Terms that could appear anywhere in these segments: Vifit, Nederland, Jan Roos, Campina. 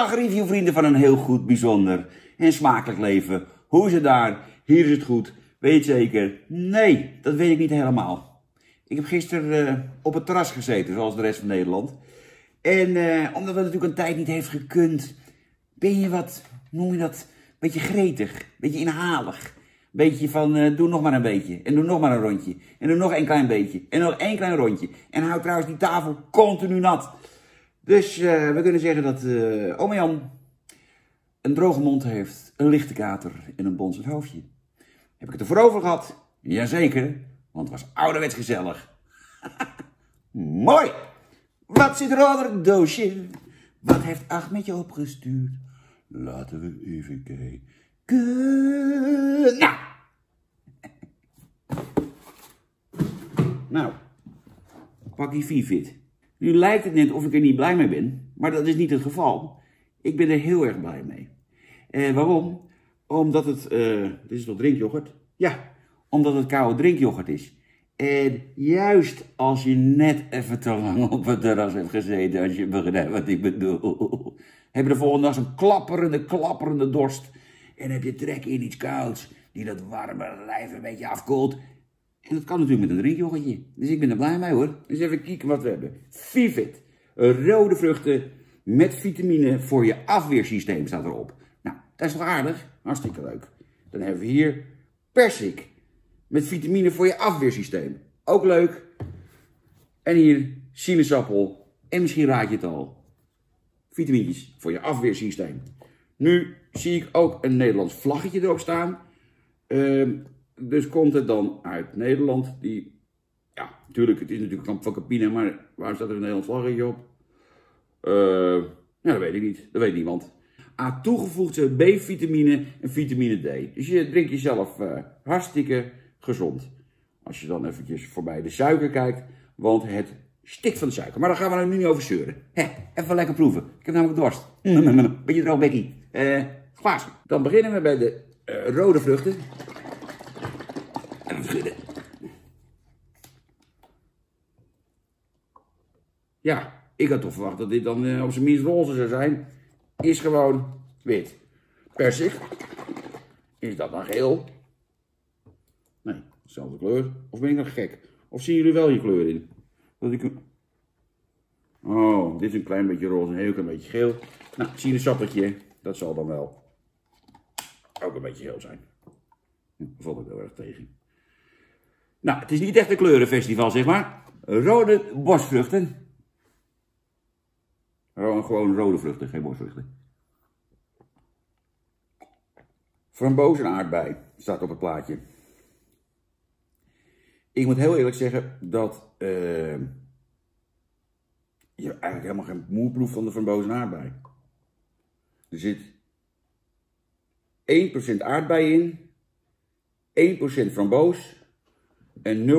Dag reviewvrienden van een heel goed, bijzonder en smakelijk leven. Hoe is het daar? Hier is het goed. Weet je het zeker? Nee, dat weet ik niet helemaal. Ik heb gisteren op het terras gezeten, zoals de rest van Nederland. En omdat het natuurlijk een tijd niet heeft gekund, ben je wat, noem je dat, een beetje gretig, een beetje inhalig. Een beetje van, doe nog maar een beetje. En doe nog maar een rondje. En doe nog een klein beetje. En nog één klein rondje. En hou trouwens die tafel continu nat. Dus we kunnen zeggen dat oma Jan een droge mond heeft, een lichte kater en een bonzend hoofdje. Heb ik het ervoor over gehad? Jazeker, want het was ouderwets gezellig. Mooi! Wat zit er onder het doosje? Wat heeft Acht met je opgestuurd? Laten we even kijken. Nou! Nou, pak die Vifit. Nu lijkt het net of ik er niet blij mee ben, maar dat is niet het geval. Ik ben er heel erg blij mee. Waarom? Omdat het, dit is toch drinkyoghurt? Ja, omdat het koude drinkyoghurt is. En juist als je net even te lang op het terras hebt gezeten, als je begrijpt wat ik bedoel, heb je de volgende dag zo'n klapperende dorst. En heb je trek in iets kouds, die dat warme lijf een beetje afkoelt. En dat kan natuurlijk met een drinkyoghurtje. Dus ik ben er blij mee hoor. Dus even kijken wat we hebben. Vifit. Rode vruchten met vitamine voor je afweersysteem staat erop. Nou, dat is toch aardig? Hartstikke leuk. Dan hebben we hier perzik. Met vitamine voor je afweersysteem. Ook leuk. En hier sinaasappel. En misschien raad je het al. Vitamintjes voor je afweersysteem. Nu zie ik ook een Nederlands vlaggetje erop staan. Dus komt het dan uit Nederland, die, ja, natuurlijk, het is natuurlijk van Campina, maar waarom staat er een Nederlands vlaggetje op? Ja, dat weet ik niet, dat weet niemand. A toegevoegde B-vitamine en vitamine D. Dus je drinkt jezelf hartstikke gezond. Als je dan eventjes voorbij de suiker kijkt, want het stikt van de suiker. Maar daar gaan we nu niet over zeuren. Even lekker proeven, ik heb namelijk dorst. Beetje droog bekkie. Glazen. Dan beginnen we bij de rode vruchten. Ja, ik had toch verwacht dat dit dan op zijn minst roze zou zijn. Is gewoon wit. Persik. Is dat dan geel? Nee, dezelfde kleur. Of ben ik nog gek? Of zien jullie wel je kleur in? Dat ik... Oh, dit is een klein beetje roze, een heel klein beetje geel. Nou, sinaasappeltje, dat zal dan wel ook een beetje geel zijn. Dat valt ook heel erg tegen. Nou, het is niet echt een kleurenfestival, zeg maar. Rode bosvruchten. Gewoon rode vruchten, geen bosvruchten. Framboos en aardbei staat op het plaatje. Ik moet heel eerlijk zeggen dat je eigenlijk helemaal geen moe proeft van de framboos en aardbei. Er zit 1% aardbei in, 1% framboos. En 0,2%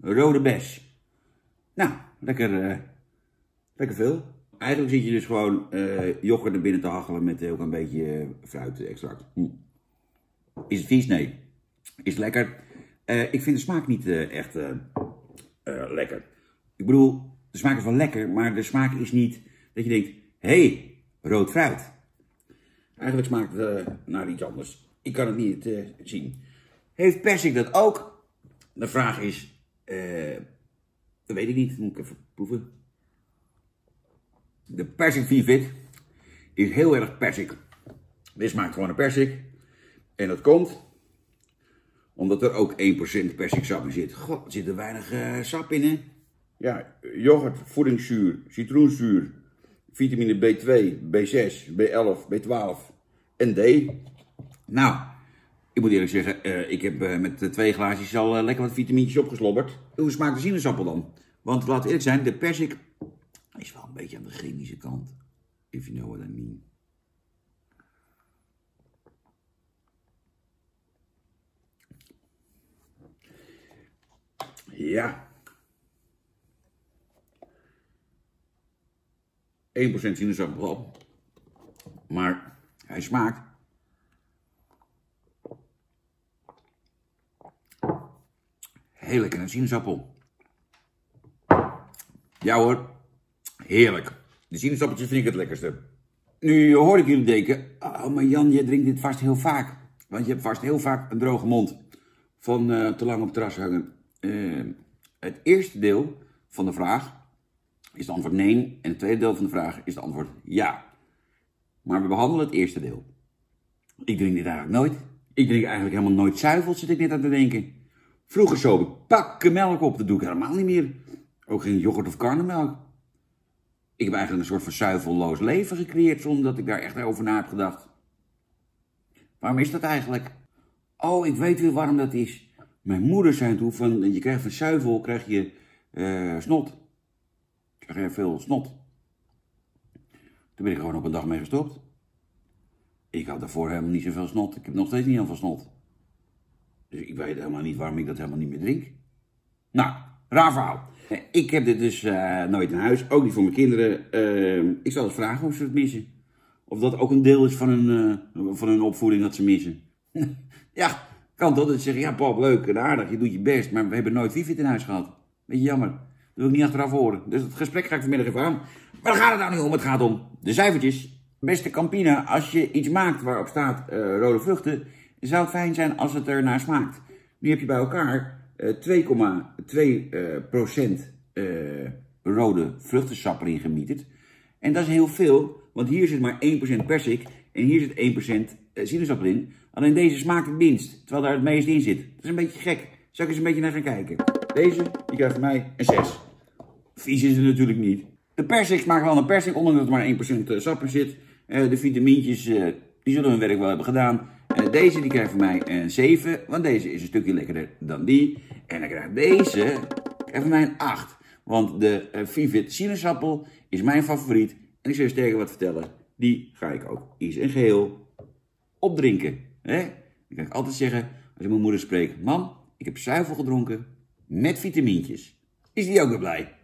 rode bes. Nou, lekker veel. Eigenlijk zit je dus gewoon yoghurt naar binnen te hachelen met ook een beetje fruitextract. Is het vies? Nee. Is het lekker? Ik vind de smaak niet echt lekker. Ik bedoel, de smaak is wel lekker, maar de smaak is niet dat je denkt, hé, rood fruit. Eigenlijk smaakt het naar iets anders. Ik kan het niet zien. Heeft persik dat ook? De vraag is, dat weet ik niet, moet ik even proeven. De persik Vifit is heel erg persik. Dit smaakt gewoon een persik. En dat komt omdat er ook 1% persiksap in zit. God, er zit er weinig sap in, hè? Ja, yoghurt, voedingszuur, citroenzuur, vitamine B2, B6, B11, B12 en D. Nou... Ik moet eerlijk zeggen, ik heb met 2 glaasjes al lekker wat vitamintjes opgeslobberd. Hoe smaakt de sinaasappel dan? Want laat eerlijk zijn, de persik is wel een beetje aan de chemische kant. If you know what I mean. Ja. 1% sinaasappel. Maar hij smaakt... Heel lekker een sinaasappel. Ja hoor, heerlijk. De sinaasappeltjes vind ik het lekkerste. Nu hoor ik jullie denken, oh maar Jan, jij drinkt dit vast heel vaak. Want je hebt vast heel vaak een droge mond van te lang op het terras hangen. Het eerste deel van de vraag is het antwoord nee. En het tweede deel van de vraag is het antwoord ja. Maar we behandelen het eerste deel. Ik drink dit eigenlijk nooit. Ik drink eigenlijk helemaal nooit zuivel, zit ik net aan te denken. Vroeger zoop ik pakken melk op, dat doe ik helemaal niet meer. Ook geen yoghurt of karnemelk. Ik heb eigenlijk een soort van zuivelloos leven gecreëerd zonder dat ik daar echt over na heb gedacht. Waarom is dat eigenlijk? Oh, ik weet weer waarom dat is. Mijn moeder zei toen van, je krijgt van zuivel, krijg je snot. Krijg je veel snot. Toen ben ik gewoon op een dag mee gestopt. Ik had daarvoor helemaal niet zoveel snot. Ik heb nog steeds niet heel veel snot. Dus ik weet helemaal niet waarom ik dat helemaal niet meer drink. Nou, raar verhaal. Ik heb dit dus nooit in huis, ook niet voor mijn kinderen. Ik zal eens vragen of ze het missen. Of dat ook een deel is van hun opvoeding dat ze missen. Ja, kan toch dat ze zeggen, ja pap, leuk en aardig, je doet je best. Maar we hebben nooit Vifit in huis gehad. Beetje jammer, dat wil ik niet achteraf horen. Dus het gesprek ga ik vanmiddag even aan. Maar daar gaat het nou niet om, het gaat om de cijfertjes. Beste Campina, als je iets maakt waarop staat rode vruchten, zou het fijn zijn als het ernaar smaakt. Nu heb je bij elkaar 2,2% rode vruchtensap erin gemieterd. En dat is heel veel, want hier zit maar 1% perzik en hier zit 1% sinaasappel in. Alleen deze smaakt het minst, terwijl daar het meest in zit. Dat is een beetje gek. Zal ik eens een beetje naar gaan kijken. Deze, die krijgt van mij een 6. Vies is het natuurlijk niet. De perzik smaakt wel naar perzik, ondanks dat er maar 1% sap in zit. De vitamintjes, die zullen hun werk wel hebben gedaan. Deze die krijgt voor mij een 7, want deze is een stukje lekkerder dan die. En dan krijgt deze voor mij een 8. Want de Vifit sinaasappel is mijn favoriet. En ik zou je sterker wat vertellen, die ga ik ook iets in geheel opdrinken. Hè? Dan kan ik altijd zeggen, als ik mijn moeder spreek, mam, ik heb zuivel gedronken met vitamintjes. Is die ook weer blij?